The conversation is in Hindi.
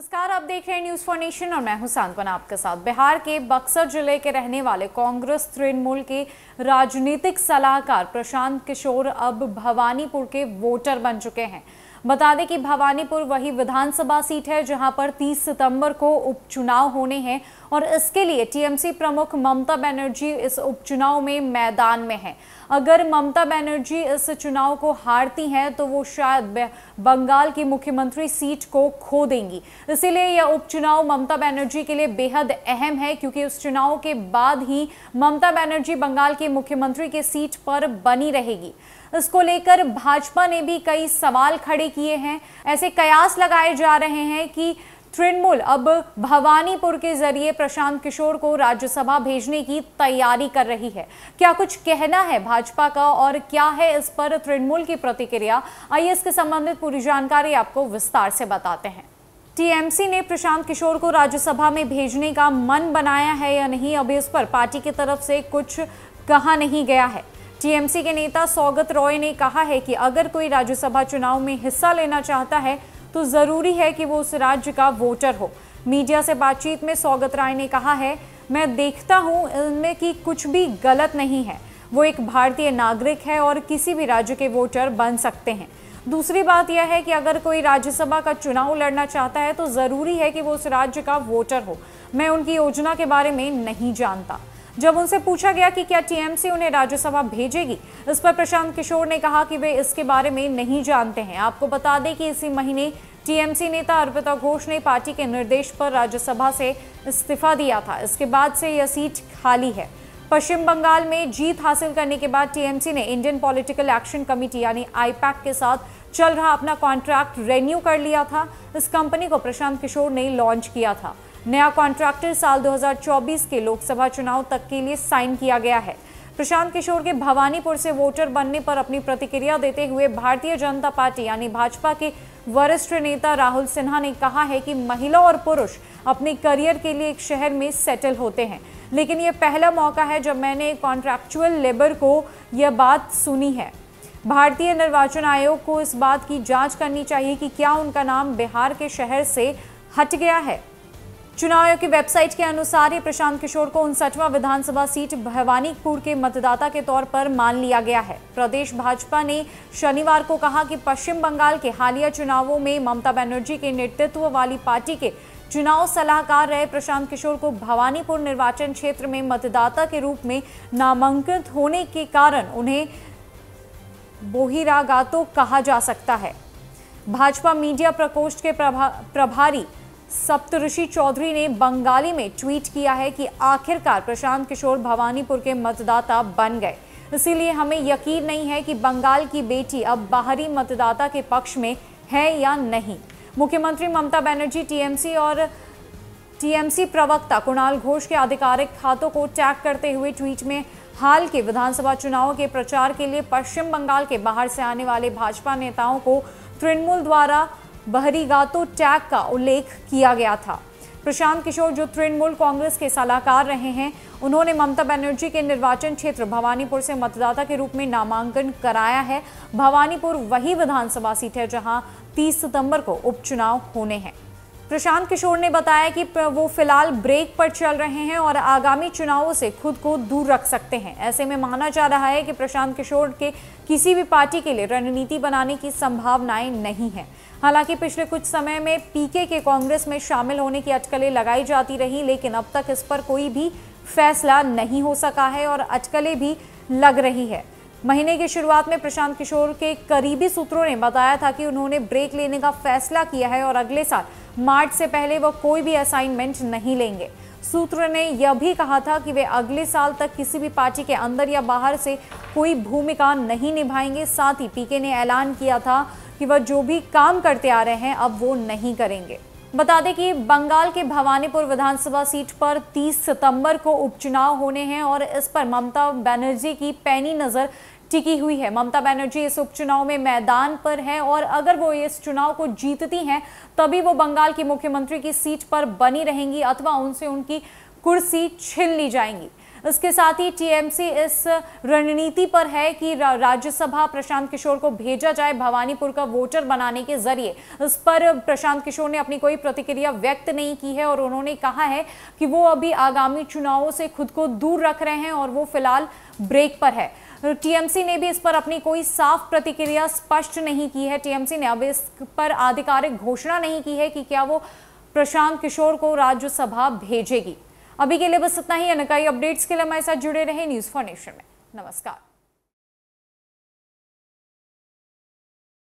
नमस्कार, आप देख रहे हैं न्यूज़ फॉर नेशन और मैं हूं सांत्वना आपके साथ। बिहार के बक्सर जिले के रहने वाले कांग्रेस तृणमूल के राजनीतिक सलाहकार प्रशांत किशोर अब भवानीपुर के वोटर बन चुके हैं। बता दें कि भवानीपुर वही विधानसभा सीट है जहां पर 30 सितंबर को उपचुनाव होने हैं और इसके लिए टीएमसी प्रमुख ममता बनर्जी इस उपचुनाव में मैदान में हैं। अगर ममता बनर्जी इस चुनाव को हारती हैं तो वो शायद बंगाल की मुख्यमंत्री सीट को खो देंगी। इसीलिए यह उपचुनाव ममता बनर्जी के लिए बेहद अहम है, क्योंकि उस चुनाव के बाद ही ममता बनर्जी बंगाल की मुख्यमंत्री की सीट पर बनी रहेगी। इसको लेकर भाजपा ने भी कई सवाल खड़े किए हैं। ऐसे कयास लगाए जा रहे हैं कि तृणमूल अब भवानीपुर के जरिए प्रशांत किशोर को राज्यसभा भेजने की तैयारी कर रही है। क्या कुछ कहना है भाजपा का और क्या है इस पर तृणमूल की प्रतिक्रिया, आइए इसके संबंधित पूरी जानकारी आपको विस्तार से बताते हैं। टीएमसी ने प्रशांत किशोर को राज्यसभा में भेजने का मन बनाया है या नहीं, अभी उस पर पार्टी की तरफ से कुछ कहा नहीं गया है। टीएमसी के नेता सौगत रॉय ने कहा है कि अगर कोई राज्यसभा चुनाव में हिस्सा लेना चाहता है तो ज़रूरी है कि वो उस राज्य का वोटर हो। मीडिया से बातचीत में सौगत रॉय ने कहा है, मैं देखता हूँ इनमें कि कुछ भी गलत नहीं है। वो एक भारतीय नागरिक है और किसी भी राज्य के वोटर बन सकते हैं। दूसरी बात यह है कि अगर कोई राज्यसभा का चुनाव लड़ना चाहता है तो ज़रूरी है कि वो उस राज्य का वोटर हो। मैं उनकी योजना के बारे में नहीं जानता। जब उनसे पूछा गया कि क्या टीएमसी उन्हें राज्यसभा भेजेगी, इस पर प्रशांत किशोर ने कहा कि वे इसके बारे में नहीं जानते हैं। आपको बता दें कि इसी महीने टीएमसी नेता अर्पिता घोष ने पार्टी के निर्देश पर राज्यसभा से इस्तीफा दिया था। इसके बाद से यह सीट खाली है। पश्चिम बंगाल में जीत हासिल करने के बाद टीएमसी ने इंडियन पॉलिटिकल एक्शन कमेटी यानी आईपैक के साथ चल रहा अपना कॉन्ट्रैक्ट रेन्यू कर लिया था। इस कंपनी को प्रशांत किशोर ने लॉन्च किया था। नया कॉन्ट्रैक्ट साल 2024 के लोकसभा चुनाव तक के लिए साइन किया गया है। प्रशांत किशोर के भवानीपुर से वोटर बनने पर अपनी प्रतिक्रिया देते हुए भारतीय जनता पार्टी यानी भाजपा के वरिष्ठ नेता राहुल सिन्हा ने कहा है कि महिला और पुरुष अपने करियर के लिए एक शहर में सेटल होते हैं, लेकिन यह पहला मौका है जब मैंने कॉन्ट्रैक्चुअल लेबर को यह बात सुनी है। भारतीय निर्वाचन आयोग को इस बात की जांच करनी चाहिए कि क्या उनका नाम बिहार के शहर से हट गया है। चुनाव आयोग की वेबसाइट के अनुसार ही प्रशांत किशोर को 59वां विधानसभा सीट भवानीपुर के मतदाता के तौर पर मान लिया गया है। प्रदेश भाजपा ने शनिवार को कहा कि पश्चिम बंगाल के हालिया चुनावों में ममता बनर्जी के नेतृत्व वाली पार्टी के चुनाव सलाहकार रहे प्रशांत किशोर को भवानीपुर निर्वाचन क्षेत्र में मतदाता के रूप में नामांकित होने के कारण उन्हें बहिरागत कहा जा सकता है। भाजपा मीडिया प्रकोष्ठ के प्रभारी सप्तऋषि चौधरी ने बंगाली में ट्वीट किया है कि आखिरकार प्रशांत किशोर भवानीपुर के मतदाता बन गए, इसीलिए हमें यकीन नहीं है कि बंगाल की बेटी अब बाहरी मतदाता के पक्ष में है या नहीं। मुख्यमंत्री ममता बनर्जी टीएमसी और टीएमसी प्रवक्ता कुणाल घोष के आधिकारिक खातों को टैग करते हुए ट्वीट में हाल के विधानसभा चुनाव के प्रचार के लिए पश्चिम बंगाल के बाहर से आने वाले भाजपा नेताओं को तृणमूल द्वारा बहरीगातो टैग का उल्लेख किया गया था। प्रशांत किशोर जो तृणमूल कांग्रेस के सलाहकार रहे हैं, उन्होंने ममता बनर्जी के निर्वाचन क्षेत्र भवानीपुर से मतदाता के रूप में नामांकन कराया है। भवानीपुर वही विधानसभा सीट है जहां 30 सितंबर को उपचुनाव होने हैं। प्रशांत किशोर ने बताया कि वो फिलहाल ब्रेक पर चल रहे हैं और आगामी चुनावों से खुद को दूर रख सकते हैं। ऐसे में माना जा रहा है कि प्रशांत किशोर के किसी भी पार्टी के लिए रणनीति बनाने की संभावनाएं नहीं हैं। हालांकि पिछले कुछ समय में पीके के कांग्रेस में शामिल होने की अटकलें लगाई जाती रही, लेकिन अब तक इस पर कोई भी फैसला नहीं हो सका है और अटकलें भी लग रही है। महीने की शुरुआत में प्रशांत किशोर के करीबी सूत्रों ने बताया था कि उन्होंने ब्रेक लेने का फैसला किया है और अगले साल मार्च से पहले वो कोई भी असाइनमेंट नहीं लेंगे। सूत्रों ने यह भी कहा था कि वे अगले साल तक किसी भी पार्टी के अंदर या बाहर से कोई भूमिका नहीं निभाएंगे। साथ ही पीके ने ऐलान किया था कि वह जो भी काम करते आ रहे हैं अब वो नहीं करेंगे। बता दें कि बंगाल के भवानीपुर विधानसभा सीट पर 30 सितंबर को उपचुनाव होने हैं और इस पर ममता बनर्जी की पैनी नज़र टिकी हुई है। ममता बनर्जी इस उपचुनाव में मैदान पर हैं और अगर वो इस चुनाव को जीतती हैं तभी वो बंगाल की मुख्यमंत्री की सीट पर बनी रहेंगी अथवा उनसे उनकी कुर्सी छीन ली जाएंगी। इसके साथ ही टीएमसी इस रणनीति पर है कि राज्यसभा प्रशांत किशोर को भेजा जाए भवानीपुर का वोटर बनाने के जरिए। इस पर प्रशांत किशोर ने अपनी कोई प्रतिक्रिया व्यक्त नहीं की है और उन्होंने कहा है कि वो अभी आगामी चुनावों से खुद को दूर रख रहे हैं और वो फिलहाल ब्रेक पर है। टीएमसी ने भी इस पर अपनी कोई साफ प्रतिक्रिया स्पष्ट नहीं की है। टीएमसी ने अब इस पर आधिकारिक घोषणा नहीं की है कि क्या वो प्रशांत किशोर को राज्यसभा भेजेगी। अभी के लिए बस इतना ही। अनकाई अपडेट्स के लिए हमारे साथ जुड़े रहे न्यूज़ फॉर नेशन में। नमस्कार।